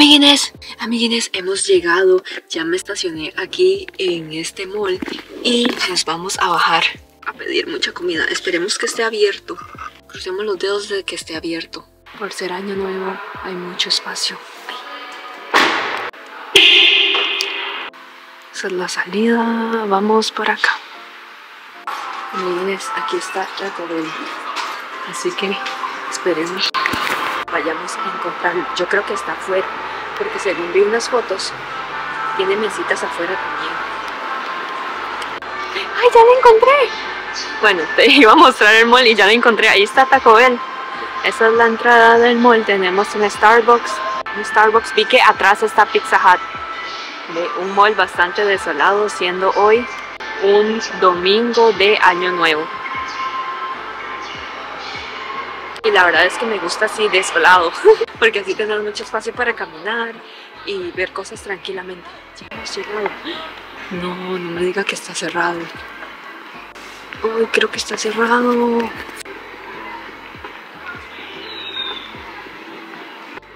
Amiguines, hemos llegado. Ya me estacioné aquí en este mall y nos vamos a bajar a pedir mucha comida. Esperemos que esté abierto. Crucemos los dedos de que esté abierto. Por ser año nuevo, hay mucho espacio. Esa es la salida. Vamos por acá. Amiguines, aquí está Taco Bell. Así que esperemos. Vayamos a encontrarlo. Yo creo que está afuera, porque según vi unas fotos, tiene mesitas afuera también. ¡Ay, ya la encontré! Bueno, te iba a mostrar el mall y ya la encontré. Ahí está Taco Bell. Esa es la entrada del mall. Tenemos un Starbucks. Vi que atrás está Pizza Hut. Un mall bastante desolado, siendo hoy un domingo de año nuevo. Y la verdad es que me gusta así desolado, porque así tenemos mucho espacio para caminar y ver cosas tranquilamente. Ya hemos llegado. No, no me diga que está cerrado. Uy, creo que está cerrado.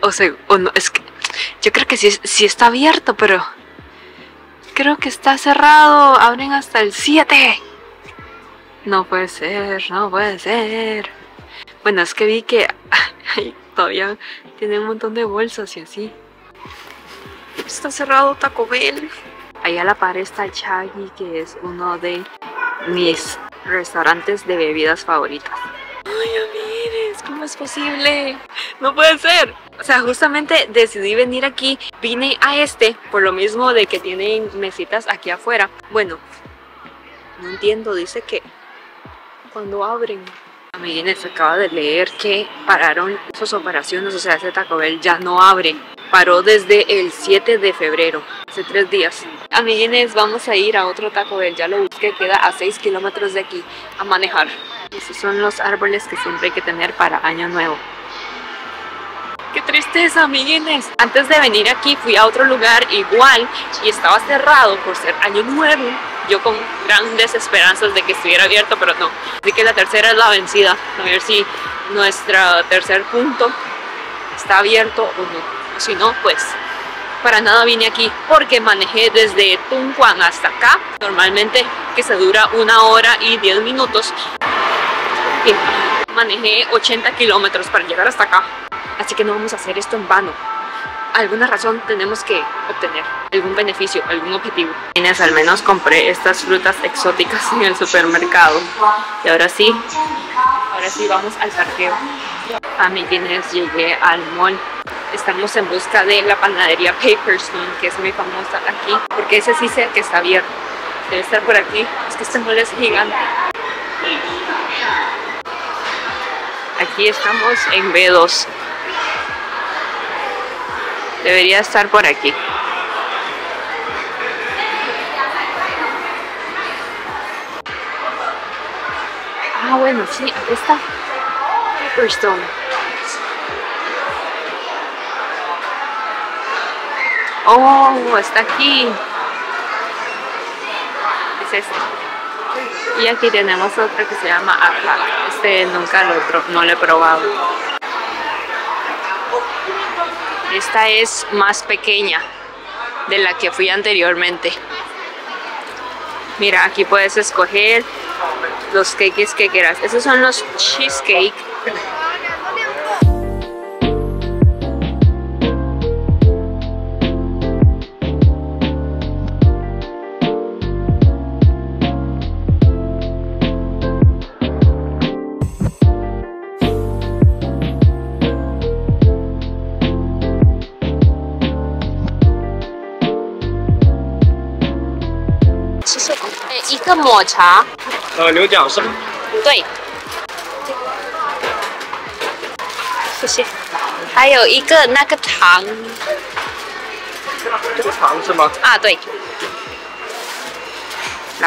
O sea, o no, es que yo creo que sí está abierto, pero creo que está cerrado. Abren hasta el 7. No puede ser, no puede ser. Bueno, es que vi que todavía tiene un montón de bolsas y así. Está cerrado Taco Bell. Ahí a la par está Chagi, que es uno de mis restaurantes de bebidas favoritas. Ay, amigues, ¿cómo es posible? No puede ser. O sea, justamente decidí venir aquí. Vine a este por lo mismo de que tienen mesitas aquí afuera. Bueno, no entiendo, dice que cuando abren. Amiguines, acaba de leer que pararon sus operaciones, o sea, ese Taco Bell ya no abre. Paró desde el 7 de febrero, hace 3 días. Amiguines, vamos a ir a otro Taco Bell, ya lo busqué, queda a 6 kilómetros de aquí, a manejar. Esos son los árboles que siempre hay que tener para año nuevo. ¡Qué tristeza, amiguines! Antes de venir aquí fui a otro lugar igual y estaba cerrado por ser año nuevo. Yo con grandes esperanzas de que estuviera abierto, pero no. Así que la tercera es la vencida. A ver si nuestro tercer punto está abierto o no. Si no, pues para nada vine aquí, porque manejé desde Tunjuan hasta acá. Normalmente que se dura 1 hora y 10 minutos. Bien, manejé 80 kilómetros para llegar hasta acá. Así que no vamos a hacer esto en vano. Alguna razón tenemos que obtener, algún beneficio, algún objetivo. Inés, al menos compré estas frutas exóticas en el supermercado. Y ahora sí vamos al parqueo. Amiguines, llegué al mall. Estamos en busca de la panadería Paper Stone, que es muy famosa aquí, porque ese sí sé que está abierto. Debe estar por aquí. Es que este mall es gigante. Aquí estamos en B2. Debería estar por aquí. Ah, bueno, sí, aquí está. Paper Stone. Oh, está aquí. Es este. Y aquí tenemos otro que se llama Alpha. Este nunca no lo he probado. Esta es más pequeña de la que fui anteriormente. Mira, aquí puedes escoger los cakes que quieras. Esos son los cheesecake. Mocha. La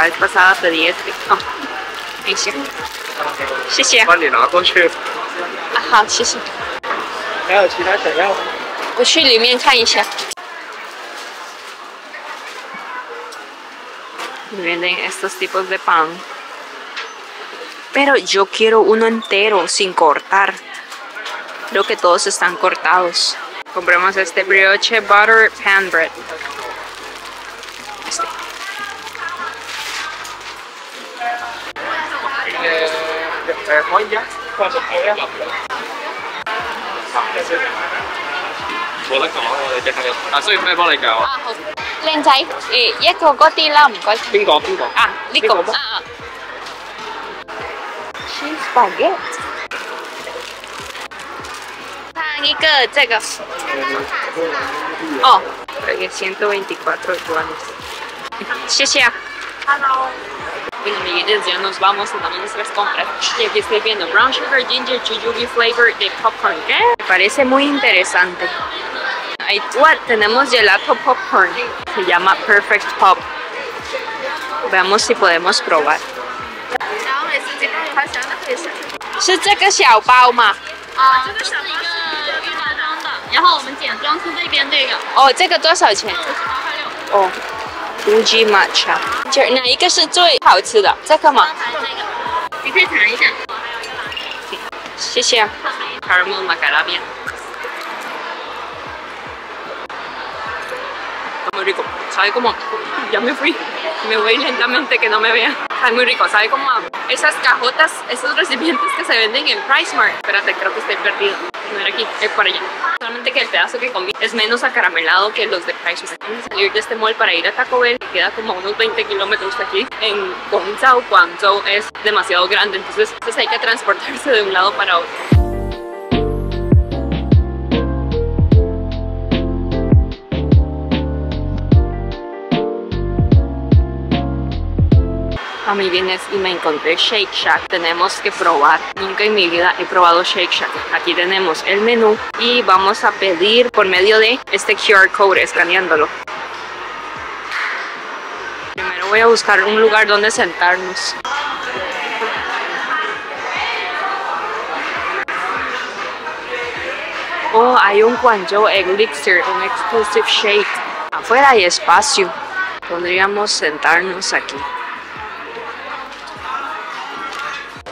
vez pasada pedí este. Venden estos tipos de pan, pero yo quiero uno entero sin cortar. Creo que todos están cortados. compramos este brioche butter pan bread. Este. Cheese baguette. Oh, pagué 124 yuanes. Gracias. Bueno, amiguitos, ya nos vamos a nuestras compras. Y aquí estoy viendo brown sugar ginger chiyugi flavor de popcorn. ¿Qué? Me parece muy interesante. Ay, tenemos gelato popcorn. Se llama Perfect Pop. Veamos si podemos probar. Uji matcha. Caramel macadamia. Muy rico. Sabe como... Ya me fui. Me voy lentamente que no me vean. Sabe muy rico. Sabe como a esas cajotas, esos recipientes que se venden en Price Mart. Espérate, creo que estoy perdido. No era aquí, es por allá. Solamente que el pedazo que comí es menos acaramelado que los de Price Mart. Vamos a salir de este mall para ir a Taco Bell, que queda como unos 20 kilómetros de aquí. En Guangzhou, Guangzhou es demasiado grande, entonces hay que transportarse de un lado para otro. A mí vienes y me encontré Shake Shack. Tenemos que probar. Nunca en mi vida he probado Shake Shack. Aquí tenemos el menú y vamos a pedir por medio de este QR code, escaneándolo. Primero voy a buscar un lugar donde sentarnos. Oh, hay un Guangzhou Elixir, un exclusive shake. Afuera hay espacio. Podríamos sentarnos aquí.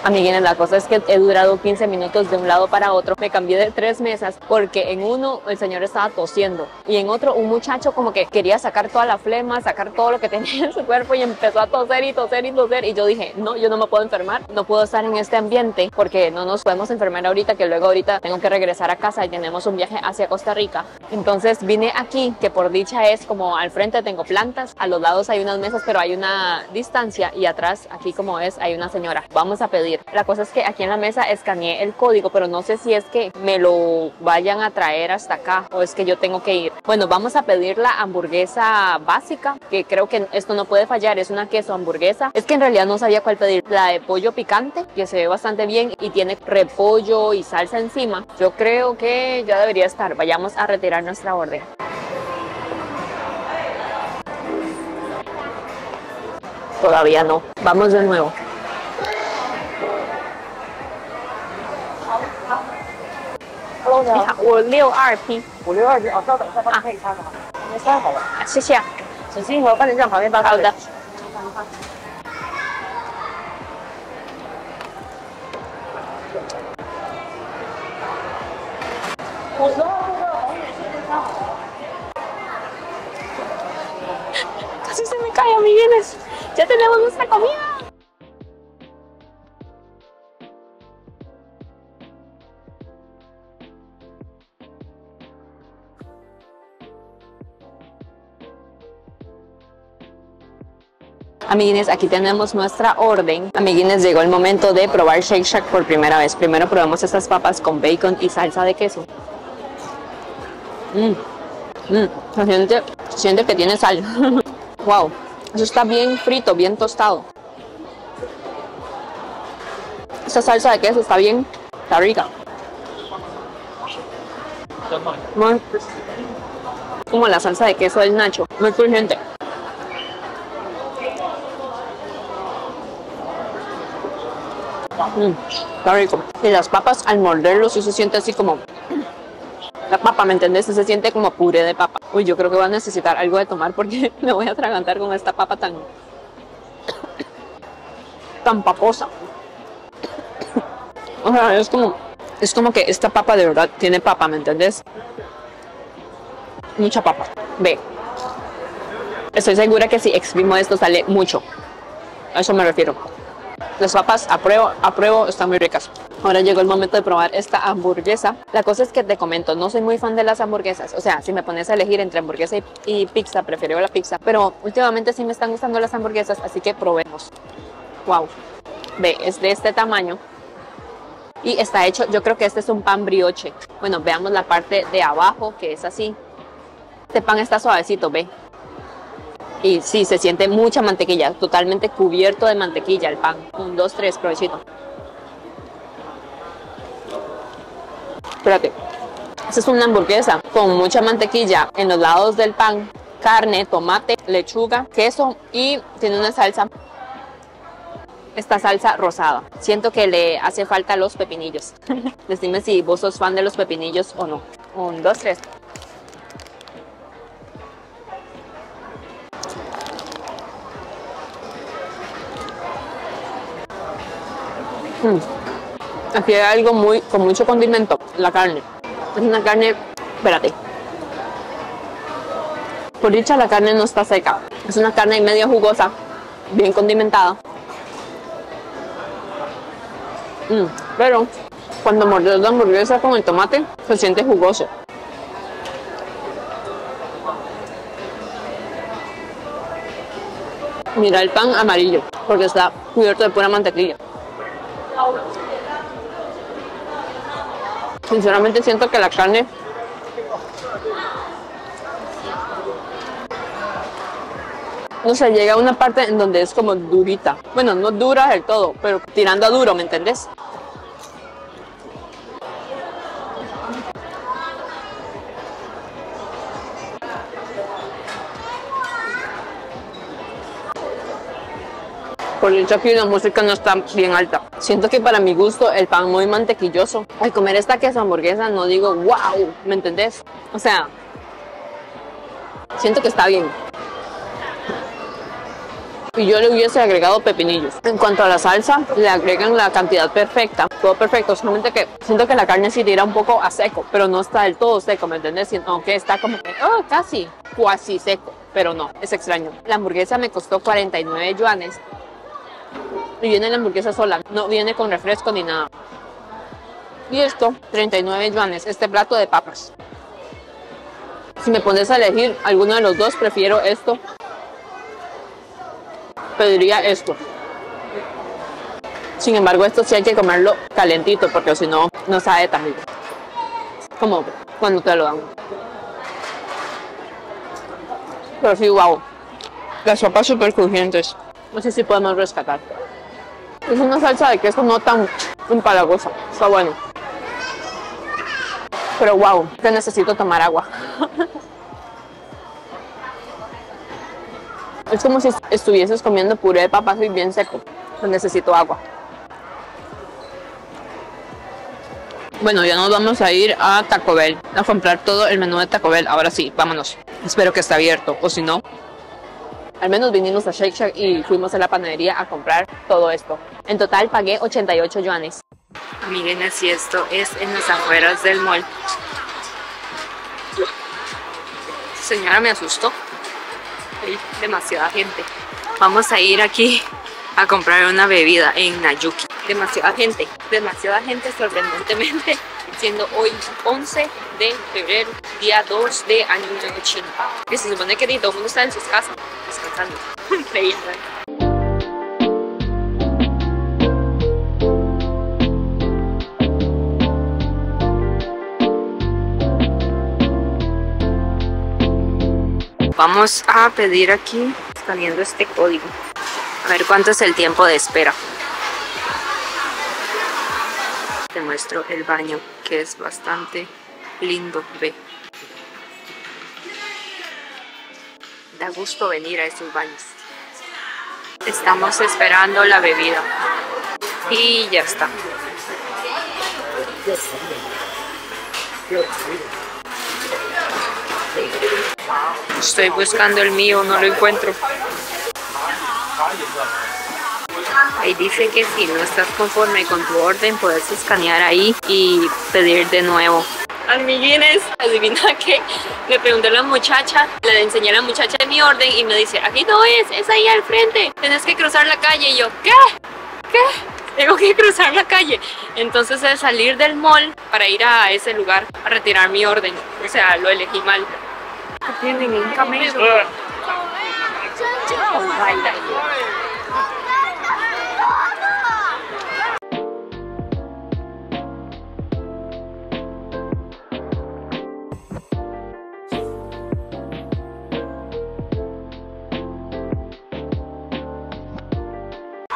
Amiguines, la cosa es que he durado 15 minutos de un lado para otro. Me cambié de 3 mesas porque en uno el señor estaba tosiendo y en otro un muchacho como que quería sacar toda la flema, sacar todo lo que tenía en su cuerpo y empezó a toser y toser y toser. Y yo dije, no, yo no me puedo enfermar, no puedo estar en este ambiente porque no nos podemos enfermar ahorita, que luego ahorita tengo que regresar a casa y tenemos un viaje hacia Costa Rica. Entonces vine aquí, que por dicha es como al frente tengo plantas, a los lados hay unas mesas pero hay una distancia y atrás, aquí como es, hay una señora. Vamos a pedir. La cosa es que aquí en la mesa escaneé el código, pero no sé si es que me lo vayan a traer hasta acá o es que yo tengo que ir. Bueno, vamos a pedir la hamburguesa básica, que creo que esto no puede fallar, es una queso hamburguesa. Es que en realidad no sabía cuál pedir. La de pollo picante, que se ve bastante bien y tiene repollo y salsa encima. Yo creo que ya debería estar. Vayamos a retirar nuestra orden. Todavía no. Vamos de nuevo. Casi se me cae, amiguines. Ya tenemos nuestra comida. Amiguines, aquí tenemos nuestra orden. Amiguines, llegó el momento de probar Shake Shack por primera vez. Primero probamos estas papas con bacon y salsa de queso. Se siente que tiene sal. Wow, eso está bien frito, bien tostado. Esta salsa de queso está bien, está rica. Como la salsa de queso del nacho, muy crujiente. Está rico. Y las papas al morderlo sí se siente así como... La papa, ¿me entendés? Se siente como puré de papa. Uy, yo creo que voy a necesitar algo de tomar porque me voy a atragantar con esta papa tan... tan paposa. O sea, es como... Es como que esta papa de verdad tiene papa, ¿me entendés? mucha papa. Ve. Estoy segura que si exprimo esto sale mucho. A eso me refiero. Las papas, apruebo, están muy ricas. Ahora llegó el momento de probar esta hamburguesa. La cosa es que te comento, no soy muy fan de las hamburguesas. O sea, si me pones a elegir entre hamburguesa y pizza, prefiero la pizza. Pero últimamente sí me están gustando las hamburguesas, así que probemos. Wow. Ve, es de este tamaño. Y está hecho, yo creo que este es un pan brioche. Bueno, veamos la parte de abajo, que es así. Este pan está suavecito, ve. Y sí, se siente mucha mantequilla, totalmente cubierto de mantequilla el pan. 1, 2, 3, provechito. Espérate, esta es una hamburguesa con mucha mantequilla en los lados del pan, carne, tomate, lechuga, queso y tiene una salsa, esta salsa rosada. Siento que le hace falta los pepinillos. Decime si vos sos fan de los pepinillos o no. 1, 2, 3. Aquí hay algo con mucho condimento. La carne. Es una carne... Espérate. Por dicha la carne no está seca. Es una carne medio jugosa. Bien condimentada. Pero cuando mordes la hamburguesa con el tomate, se siente jugoso. Mira el pan amarillo, porque está cubierto de pura mantequilla. Sinceramente siento que la carne no sé, llega a una parte en donde es como durita. Bueno, no dura del todo, pero tirando a duro, ¿me entendés? Por el hecho que la música no está bien alta. Siento que para mi gusto el pan muy mantequilloso. Al comer esta queso hamburguesa no digo wow, ¿me entendés? O sea, siento que está bien. Y yo le hubiese agregado pepinillos. En cuanto a la salsa, le agregan la cantidad perfecta. Todo perfecto, solamente que siento que la carne sí tira un poco a seco, pero no está del todo seco, ¿me entendés? Aunque está como que, oh, casi, cuasi seco, pero no, es extraño. La hamburguesa me costó 49 yuanes. Y viene la hamburguesa sola, no viene con refresco ni nada. Y esto, 39 yuanes, este plato de papas. Si me pones a elegir alguno de los dos, prefiero esto. Pediría esto. Sin embargo, esto sí hay que comerlo calentito, porque si no, no sabe tan rico. Como cuando te lo dan. Pero sí, wow. Las papas súper crujientes. No sé si podemos rescatar. Es una salsa de queso no tan empalagosa. Está bueno. Pero wow, que necesito tomar agua. Es como si estuvieses comiendo puré de papas y bien seco. Pues necesito agua. Bueno, ya nos vamos a ir a Taco Bell. A comprar todo el menú de Taco Bell. Ahora sí, vámonos. Espero que esté abierto. O si no... Al menos vinimos a Shake Shack y fuimos a la panadería a comprar todo esto. En total pagué 88 yuanes. Miren, así esto es en las afueras del mall. Señora, me asustó. Hay demasiada gente. Vamos a ir aquí a comprar una bebida en Nayuki. Demasiada gente sorprendentemente. Siendo hoy 11 de febrero, día 2 de año nuevo chino. Que se supone que todo el mundo está en sus casas descansando. Increíble. Vamos a pedir aquí, escaneando este código. A ver cuánto es el tiempo de espera. Te muestro el baño, que es bastante lindo, ve. Da gusto venir a estos baños. Estamos esperando la bebida. Y ya está. Estoy buscando el mío, no lo encuentro. Ahí dice que si no estás conforme con tu orden, puedes escanear ahí y pedir de nuevo. amiguines, adivina qué, le pregunté a la muchacha, le enseñé a la muchacha mi orden y me dice, aquí no es ahí al frente, tenés que cruzar la calle. Y yo, ¿qué? ¿Qué? Tengo que cruzar la calle. Entonces al salir del mall para ir a ese lugar a retirar mi orden, o sea, lo elegí mal. ¿Qué tienen? ¿Un camello?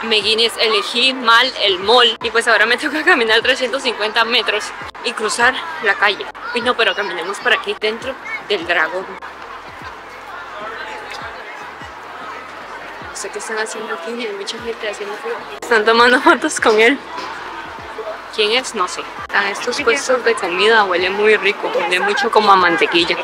Meguines, elegí mal el mall y pues ahora me toca caminar 350 metros y cruzar la calle. Y no, pero caminemos por aquí dentro del dragón. No sé qué están haciendo aquí, hay mucha gente haciendo frío. Están tomando fotos con él. ¿Quién es? No sé. A estos puestos de comida huele muy rico, huele mucho como a mantequilla.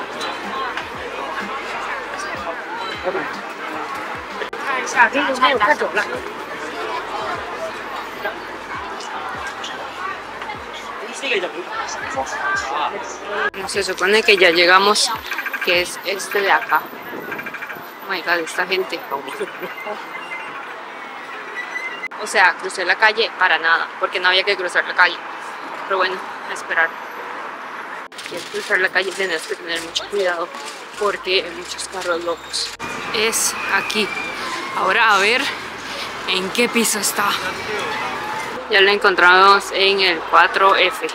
Se supone que ya llegamos, que es este de acá. Oh my god, esta gente. O sea, crucé la calle para nada, porque no había que cruzar la calle. Pero bueno, a esperar. Si quieres cruzar la calle tienes que tener mucho cuidado, porque hay muchos carros locos. Es aquí. Ahora a ver en qué piso está. Ya lo encontramos en el 4F.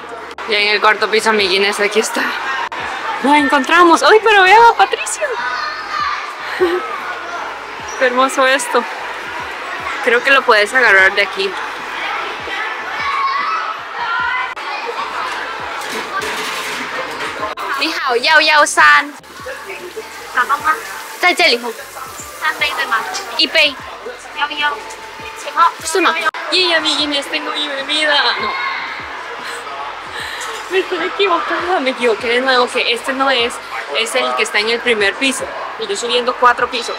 Ya en el cuarto piso, amiguines, aquí está. ¡Lo encontramos! ¡Ay, pero vean a Patricio! ¡Qué hermoso esto! Creo que lo puedes agarrar de aquí. ¡Nihao, yao, yao, san! ¿Y pei? ¡Yao, yao! ¡Esto no! ¡Y amiguines, tengo mi bebida! No. Me estoy equivocada, me equivoqué de nuevo, que este no es, es el que está en el primer piso. Y yo subiendo 4 pisos.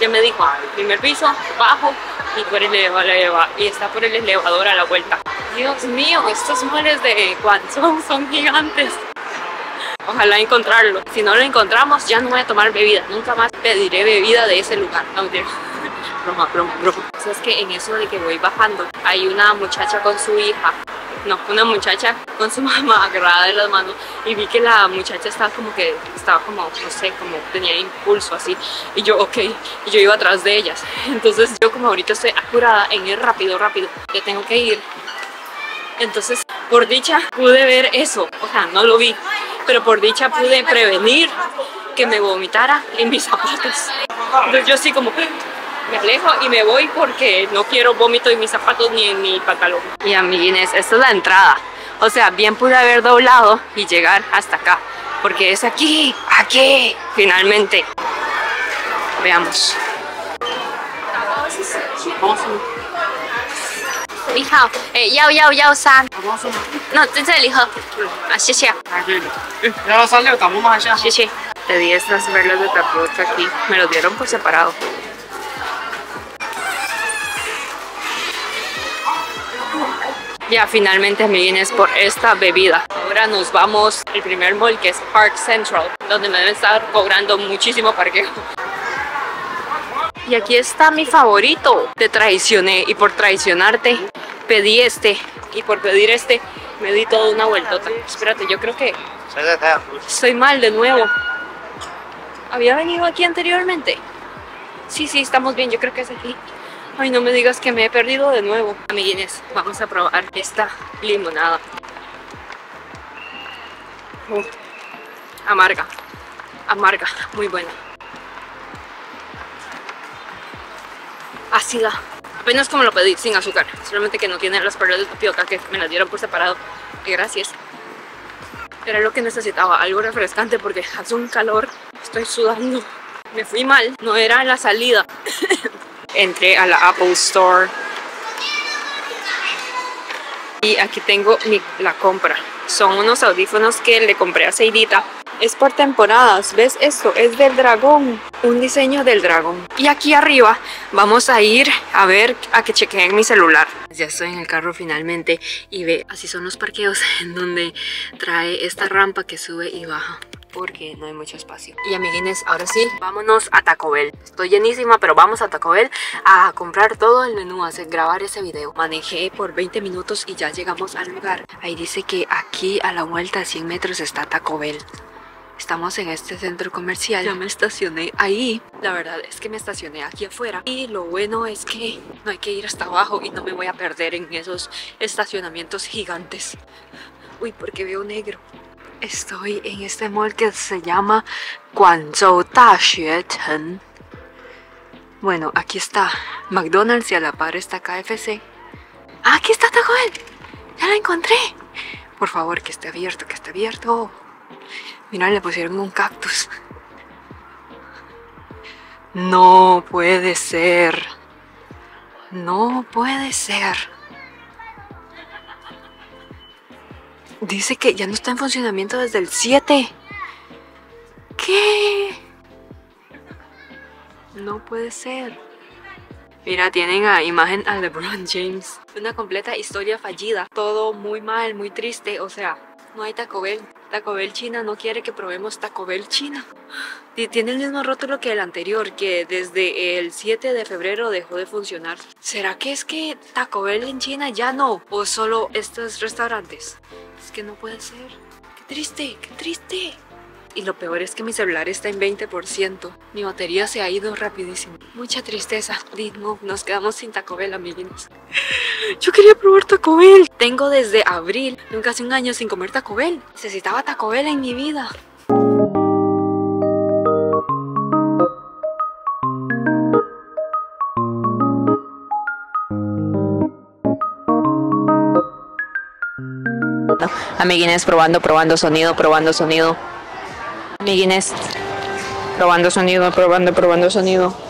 Ya me dijo, primer piso, bajo y por el elevador, y está por el elevador a la vuelta. Dios mío, estos moles de Guangzhou son gigantes. Ojalá encontrarlo. Si no lo encontramos, ya no voy a tomar bebida. Nunca más pediré bebida de ese lugar. No, broma, broma, broma. O sea, es que en eso de que voy bajando, hay una muchacha con su hija. No, una muchacha con su mamá agarrada de las manos, y vi que la muchacha estaba como, no sé, como tenía impulso así, y yo, ok, y yo iba atrás de ellas. Entonces yo, como ahorita estoy apurada en ir rápido, rápido, ya tengo que ir. Entonces, por dicha, pude ver eso, o sea, no lo vi, pero por dicha pude prevenir que me vomitara en mis zapatos. Entonces yo así como... me alejo y me voy porque no quiero vómito en mis zapatos ni en mi pantalón. Y amiguines, esta es la entrada. O sea, bien pude haber doblado y llegar hasta acá, porque es aquí, aquí, finalmente. Veamos. Hija, yao yao yao san. No, este hijo. Así sea. Ya salió, estamos más allá. Sí, sí. Pedí estas verlas de tapioca aquí. Me los dieron por separado. Ya finalmente, amiguines, por esta bebida. Ahora nos vamos al primer mall, que es Park Central, donde me deben estar cobrando muchísimo parqueo. Y aquí está mi favorito. Te traicioné, y por traicionarte pedí este, y por pedir este me di toda una vueltota. Espérate, yo creo que estoy mal de nuevo. ¿Había venido aquí anteriormente? Sí, sí, estamos bien, yo creo que es aquí. Ay, no me digas que me he perdido de nuevo. Amiguines, vamos a probar esta limonada. Amarga, amarga, muy buena. Ácida, apenas como lo pedí, sin azúcar. Solamente que no tiene las perlas de tapioca, que me las dieron por separado. Gracias. Era lo que necesitaba, algo refrescante, porque hace un calor, estoy sudando. Me fui mal, no era la salida. Entré a la Apple Store y aquí tengo la compra. Son unos audífonos que le compré a Zeydita es por temporadas. ¿Ves esto? Es del dragón, un diseño del dragón. Y aquí arriba vamos a ir a ver, a que chequeen mi celular. Ya estoy en el carro finalmente y ve, así son los parqueos, en donde trae esta rampa que sube y baja, porque no hay mucho espacio. Y amiguines, ahora sí, vámonos a Taco Bell. Estoy llenísima, pero vamos a Taco Bell a comprar todo el menú, a hacer, grabar ese video. Manejé por 20 minutos y ya llegamos al lugar. Ahí dice que aquí a la vuelta a 100 metros está Taco Bell. Estamos en este centro comercial. Ya me estacioné ahí. La verdad es que me estacioné aquí afuera. Y lo bueno es que no hay que ir hasta abajo y no me voy a perder en esos estacionamientos gigantes. Uy, porque veo negro. Estoy en este mall que se llama Guangzhou Da Xue Cheng. Bueno, aquí está McDonald's y a la par está KFC. ¡Ah, aquí está Taco Bell! ¡Ya la encontré! Por favor, que esté abierto, que esté abierto. Mira, le pusieron un cactus. No puede ser. No puede ser. Dice que ya no está en funcionamiento desde el 7. ¿Qué? No puede ser. Mira, tienen a imagen a LeBron James. Una completa historia fallida. Todo muy mal, muy triste. O sea, no hay Taco Bell. Taco Bell China no quiere que probemos Taco Bell China. Y tiene el mismo rótulo que el anterior, que desde el 7 de febrero dejó de funcionar. ¿Será que es que Taco Bell en China ya no? ¿O solo estos restaurantes? Es que no puede ser. ¡Qué triste! ¡Qué triste! Y lo peor es que mi celular está en 20%. Mi batería se ha ido rapidísimo. Mucha tristeza. Digno, nos quedamos sin Taco Bell, amiguitos. Yo quería probar Taco Bell. Tengo desde abril, casi un año sin comer Taco Bell. Necesitaba Taco Bell en mi vida. Amiguines, probando sonido. Amiguines, probando sonido.